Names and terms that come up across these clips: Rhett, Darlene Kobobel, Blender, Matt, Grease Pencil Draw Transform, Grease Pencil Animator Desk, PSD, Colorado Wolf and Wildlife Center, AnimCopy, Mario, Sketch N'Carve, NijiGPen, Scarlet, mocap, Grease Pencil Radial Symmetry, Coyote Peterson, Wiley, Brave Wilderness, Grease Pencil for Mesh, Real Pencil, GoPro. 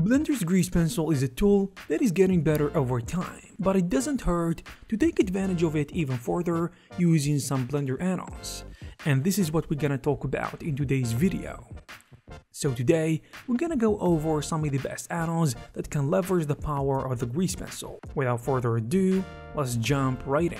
Blender's Grease Pencil is a tool that is getting better over time, but it doesn't hurt to take advantage of it even further using some Blender add-ons. And this is what we're gonna talk about in today's video. So today, we're gonna go over some of the best add-ons that can leverage the power of the Grease Pencil. Without further ado, let's jump right in.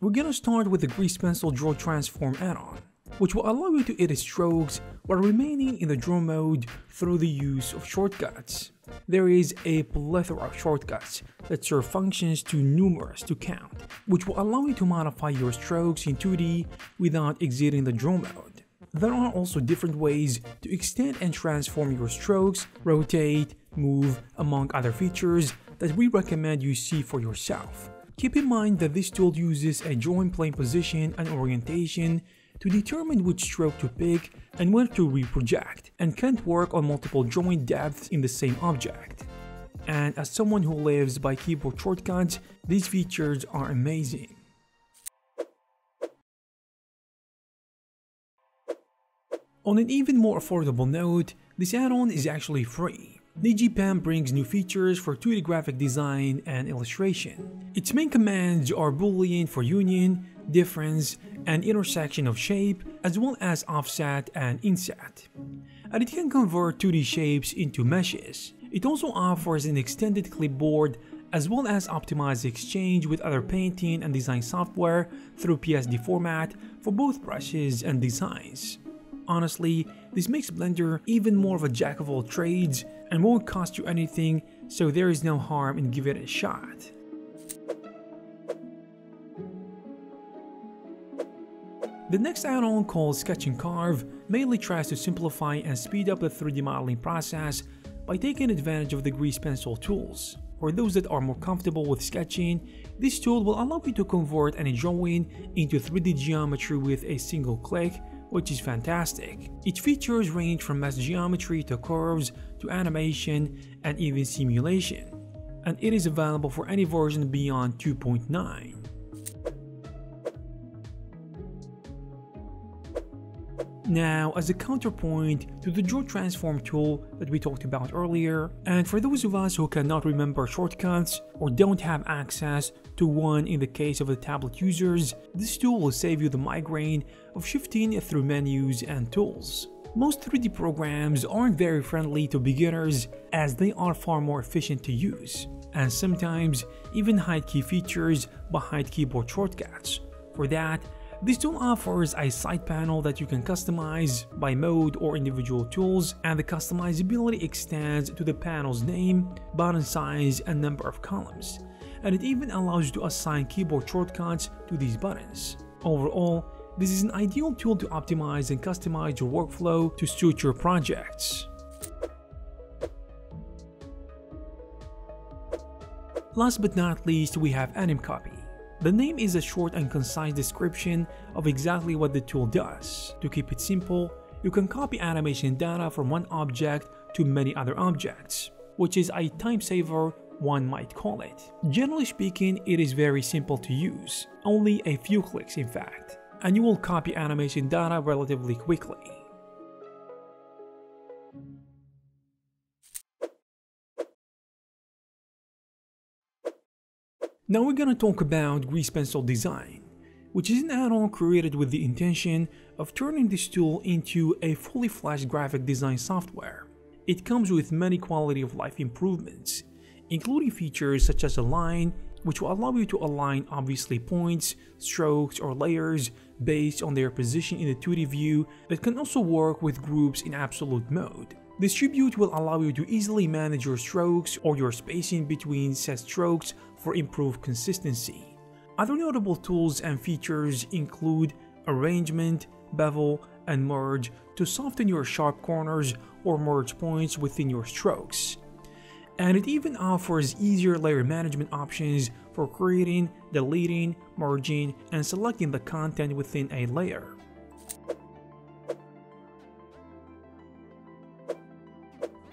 We're gonna start with the Grease Pencil Draw Transform add-on, which will allow you to edit strokes while remaining in the draw mode through the use of shortcuts. There is a plethora of shortcuts that serve functions too numerous to count, which will allow you to modify your strokes in 2D without exiting the draw mode. There are also different ways to extend and transform your strokes, rotate, move, among other features that we recommend you see for yourself. Keep in mind that this tool uses a drawing plane position and orientation to determine which stroke to pick and where to reproject, and can't work on multiple drawing depths in the same object. And as someone who lives by keyboard shortcuts, these features are amazing. On an even more affordable note, this add-on is actually free. NijiGPen brings new features for 2D graphic design and illustration. Its main commands are Boolean for union, difference, and intersection of shape, as well as offset and inset. And it can convert 2D shapes into meshes. It also offers an extended clipboard, as well as optimized exchange with other painting and design software through PSD format for both brushes and designs. Honestly, this makes Blender even more of a jack of all trades and won't cost you anything, so there is no harm in giving it a shot. The next add-on, called Sketch N'Carve, mainly tries to simplify and speed up the 3D modeling process by taking advantage of the Grease Pencil tools. For those that are more comfortable with sketching, this tool will allow you to convert any drawing into 3D geometry with a single click, which is fantastic. Its features range from mesh geometry to curves to animation and even simulation, and it is available for any version beyond 2.9. Now, as a counterpoint to the Draw Transform tool that we talked about earlier, and for those of us who cannot remember shortcuts or don't have access to one in the case of the tablet users, this tool will save you the migraine of shifting through menus and tools. Most 3D programs aren't very friendly to beginners, as they are far more efficient to use, and sometimes even hide key features behind keyboard shortcuts. For that, this tool offers a side panel that you can customize by mode or individual tools, and the customizability extends to the panel's name, button size, and number of columns, and it even allows you to assign keyboard shortcuts to these buttons. Overall, this is an ideal tool to optimize and customize your workflow to suit your projects. Last but not least, we have AnimCopy. The name is a short and concise description of exactly what the tool does. To keep it simple, you can copy animation data from one object to many other objects, which is a time saver, one might call it. Generally speaking, it is very simple to use, only a few clicks in fact, and you will copy animation data relatively quickly. Now we're gonna talk about Grease Pencil Design, which is an add-on created with the intention of turning this tool into a fully fledged graphic design software. It comes with many quality of life improvements, including features such as Align, which will allow you to align obviously points, strokes, or layers based on their position in the 2D view that can also work with groups in absolute mode. Distribute will allow you to easily manage your strokes or your spacing between set strokes for improved consistency. Other notable tools and features include Arrangement, Bevel, and Merge to soften your sharp corners or merge points within your strokes. And it even offers easier layer management options for creating, deleting, merging, and selecting the content within a layer.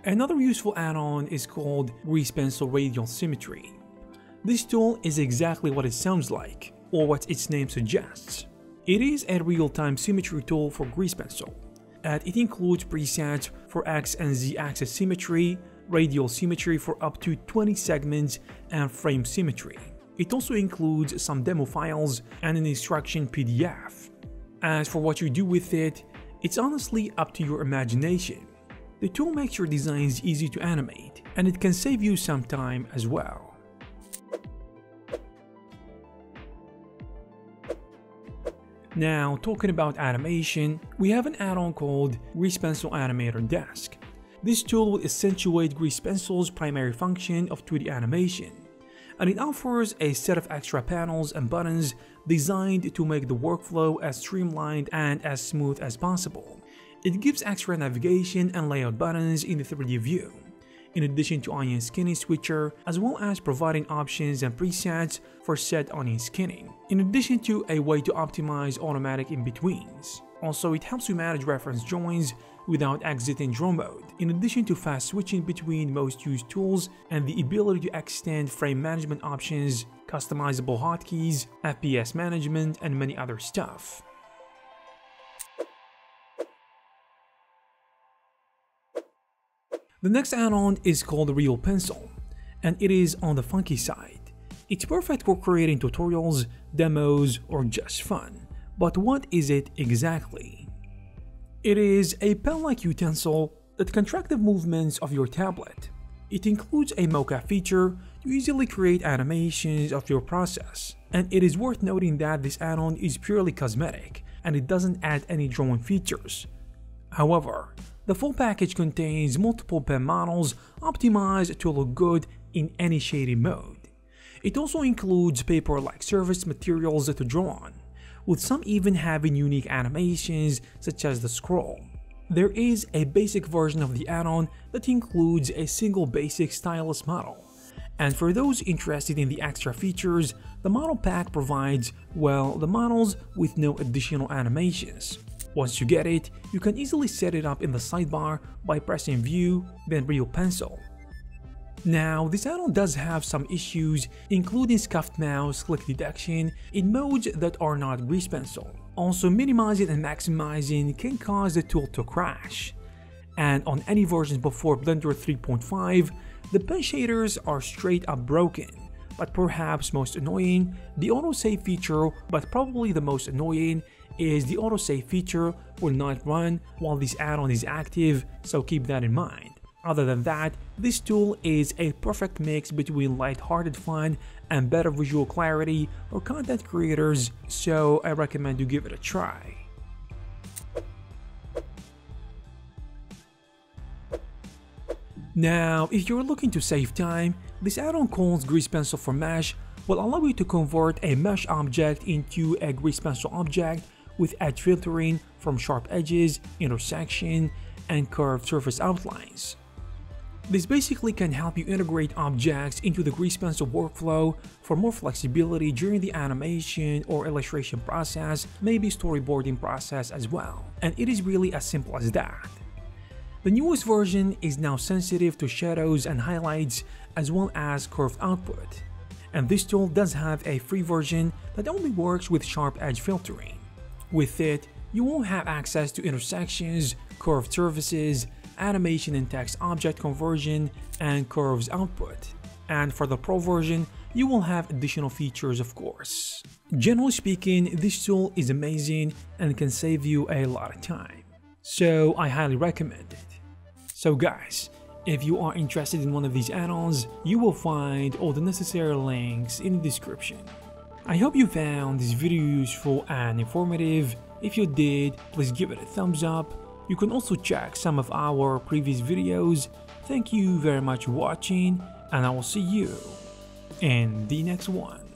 Another useful add-on is called Grease Pencil Radial Symmetry. This tool is exactly what it sounds like, or what its name suggests. It is a real-time symmetry tool for Grease Pencil, and it includes presets for X and Z axis symmetry, radial symmetry for up to 20 segments, and frame symmetry. It also includes some demo files and an instruction PDF. As for what you do with it, it's honestly up to your imagination. The tool makes your designs easy to animate, and it can save you some time as well. Now, talking about animation, we have an add-on called Grease Pencil Animator Desk. This tool will accentuate Grease Pencil's primary function of 2D animation, and it offers a set of extra panels and buttons designed to make the workflow as streamlined and as smooth as possible. It gives extra navigation and layout buttons in the 3D view, in addition to onion skinning switcher, as well as providing options and presets for set onion skinning, in addition to a way to optimize automatic in-betweens. Also, it helps you manage reference joins without exiting draw mode, in addition to fast switching between most used tools and the ability to extend frame management options, customizable hotkeys, FPS management, and many other stuff. The next add-on is called Real Pencil, and it is on the funky side. It's perfect for creating tutorials, demos, or just fun. But what is it exactly? It is a pen-like utensil that can track the movements of your tablet. It includes a mocap feature to easily create animations of your process, and it is worth noting that this add-on is purely cosmetic and it doesn't add any drawing features. However, the full package contains multiple pen models optimized to look good in any shading mode. It also includes paper-like surface materials to draw on, with some even having unique animations such as the scroll. There is a basic version of the add-on that includes a single basic stylus model, and for those interested in the extra features, the model pack provides, well, the models with no additional animations. Once you get it, you can easily set it up in the sidebar by pressing View, then Real Pencil. Now, this add-on does have some issues, including scuffed mouse click detection in modes that are not Grease Pencil. Also, minimizing and maximizing can cause the tool to crash. And on any versions before Blender 3.5, the pen shaders are straight up broken. But perhaps most annoying, the autosave feature, but probably the most annoying is the autosave feature will not run while this add-on is active, so keep that in mind. Other than that, this tool is a perfect mix between light-hearted fun and better visual clarity for content creators, so I recommend you give it a try. Now, if you're looking to save time, this add-on called Grease Pencil for Mesh will allow you to convert a mesh object into a grease pencil object with edge filtering from sharp edges, intersection, and curved surface outlines. This basically can help you integrate objects into the Grease Pencil workflow for more flexibility during the animation or illustration process, maybe storyboarding process as well. And it is really as simple as that. The newest version is now sensitive to shadows and highlights as well as curved output, and this tool does have a free version that only works with sharp edge filtering. With it, you won't have access to intersections, curved surfaces, animation and text object conversion, and curves output. And for the pro version, you will have additional features, of course. Generally speaking, this tool is amazing and can save you a lot of time. So I highly recommend it. So guys, if you are interested in one of these add-ons, you will find all the necessary links in the description. I hope you found this video useful and informative. If you did, please give it a thumbs up. You can also check some of our previous videos. Thank you very much for watching, and I will see you in the next one.